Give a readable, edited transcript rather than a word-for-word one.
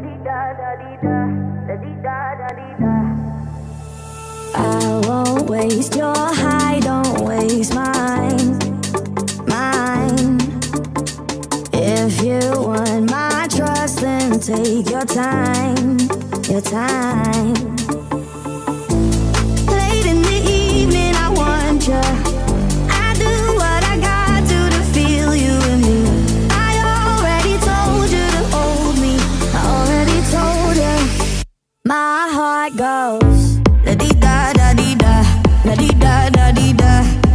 La di da, da di da, da di da, da di da. I won't waste your high, don't waste mine. If you want my trust, then take your time, your time. Late in the evening, I want you. My heart goes, la di da, da di da, la di da, da di da.